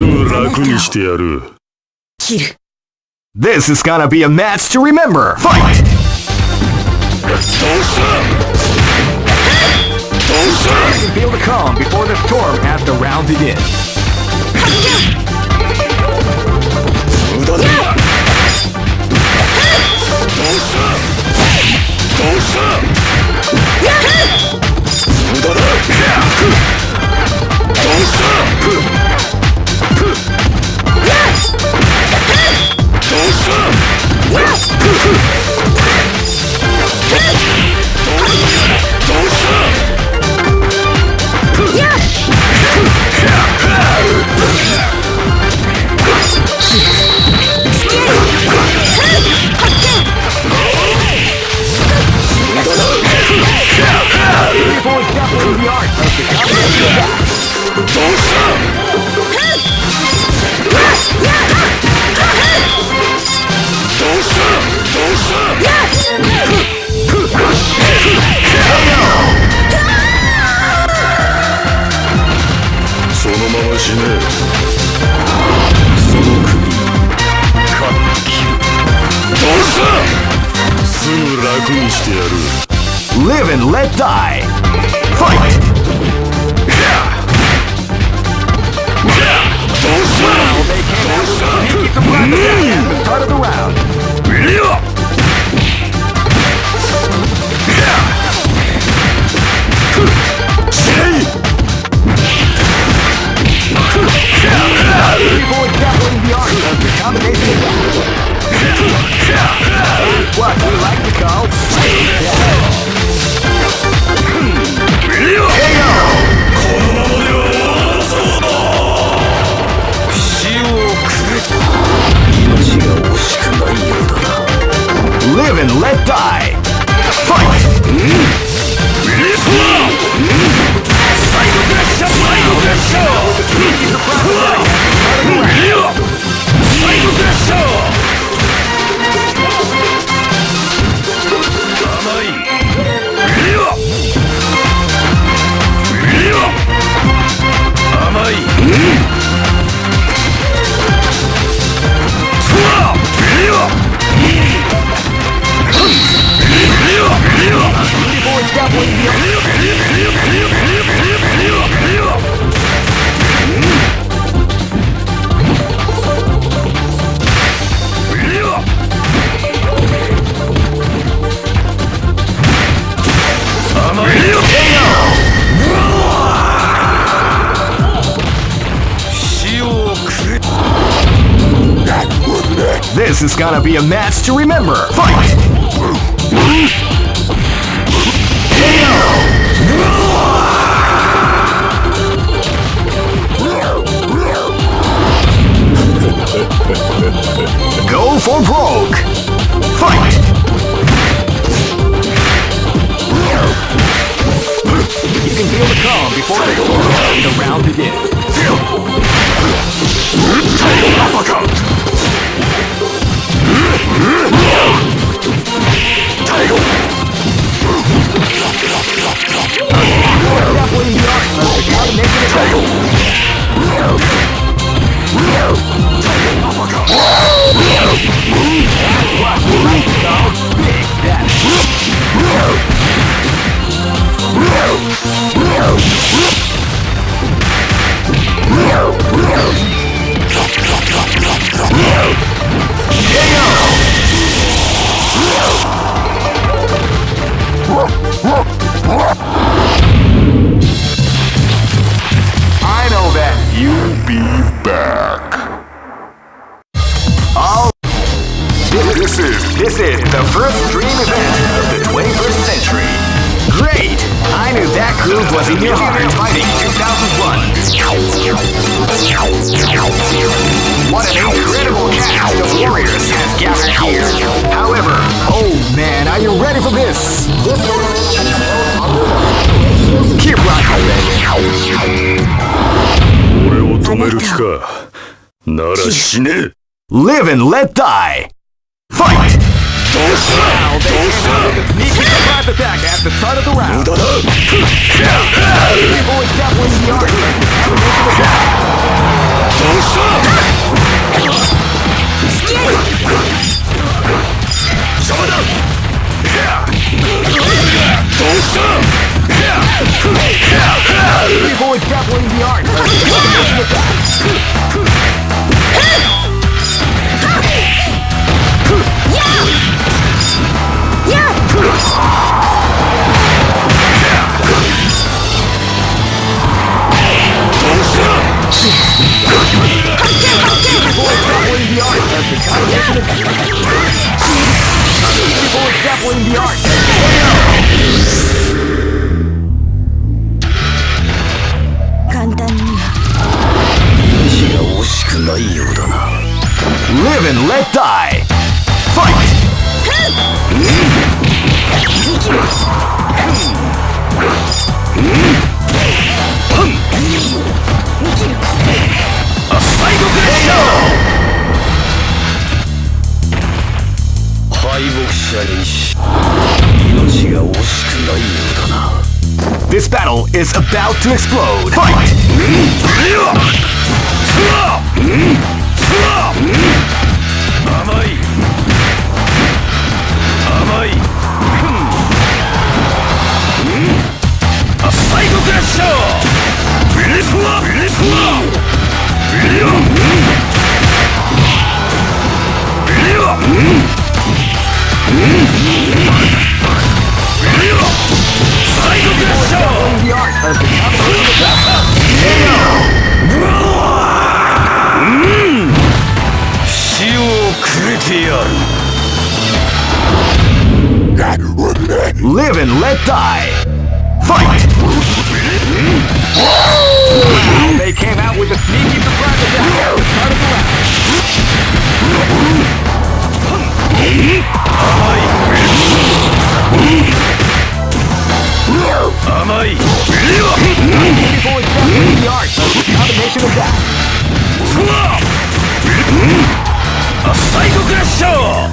楽にしてやる。切る。This is gonna be a match to remember. Fight. どうする？どうする？ Feel the calm before the storm as the round begins. 無駄だ。どうする？どうする？無駄だ。どうする？ Live and let die. Fight. Well, they came out with a sneaky surprise at the start of the round. Three boys grappling the art of the combination. What we like to call Live and let die. Fight. This is gonna be a match to remember. Fight! Go for broke. Fight! You can feel the calm before the round begins. This is the first dream event of the 21st century. Great! I knew that groove was in your heart. Fighting 2001. What an incredible cast of warriors has gathered here. However, oh man, are you ready for this? Keep rocking, baby. Live and let die. Fight! どうする？ Needs to survive attack at the start of the round. Avoid doubling the arc and make an attack. Avoid doubling the arc and make an attack. Live and let die. Fight. A fight of the show. 敗北者に命が惜しくないようだな。This battle is about to explode. Fight! A fight of the show. Live and let die. Fight! Wow, they came out with a sneaky surprise attack. Start of the round. A fight of the show.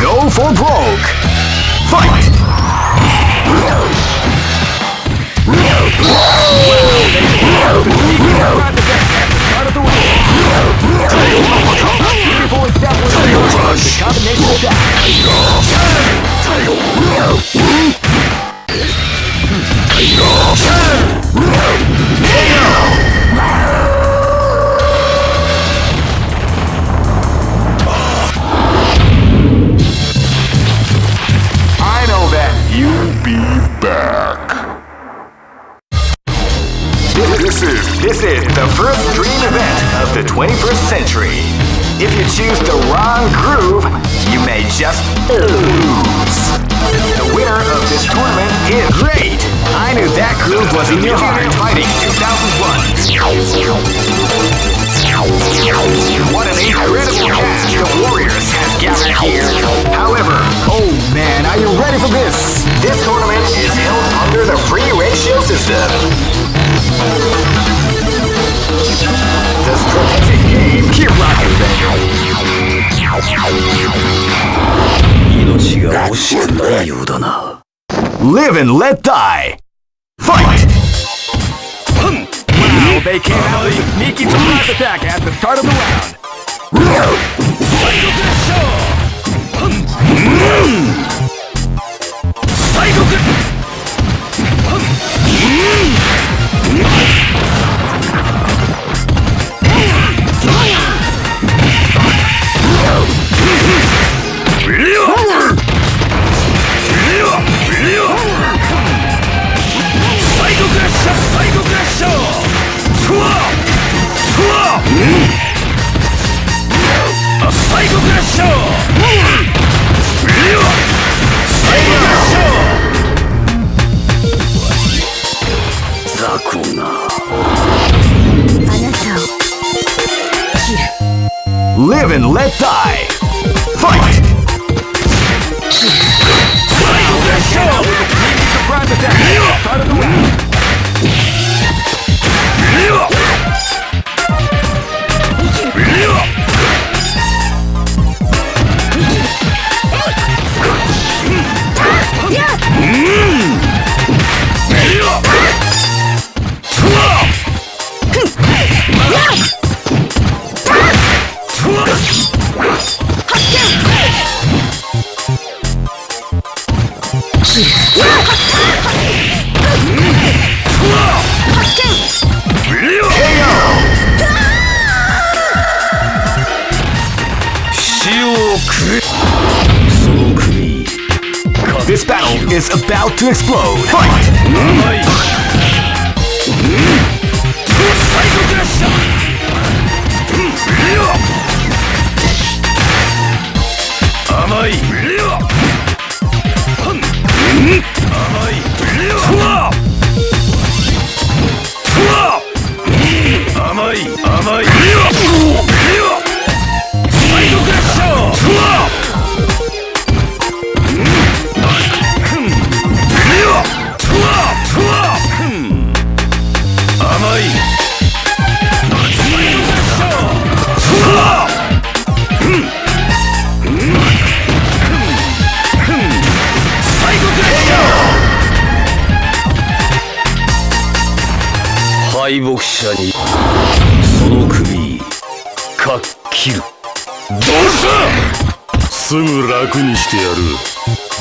Go for broke! Fight! This is the first dream event of the 21st century. If you choose the wrong groove, you may just lose. The winner of this tournament is great. I knew that groove was in your heart. Fighting 2001. What an incredible cast of warriors has gathered here. However, oh man, are you ready for this? This tournament is held under the free ratio system. The strategic game. Keep rocking, baby. Live and let die. Fight! Wow, they came out with a sneaky surprise attack at the start of the round. Fight of the show! Fight! Live and let die. Fight! This battle is about to explode. Fight!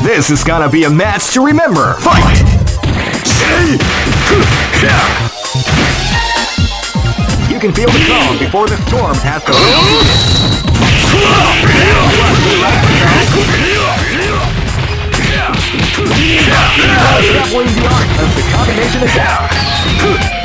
This is gonna be a match to remember. Fight! You can feel the calm before the storm has come. The art of the combination attack.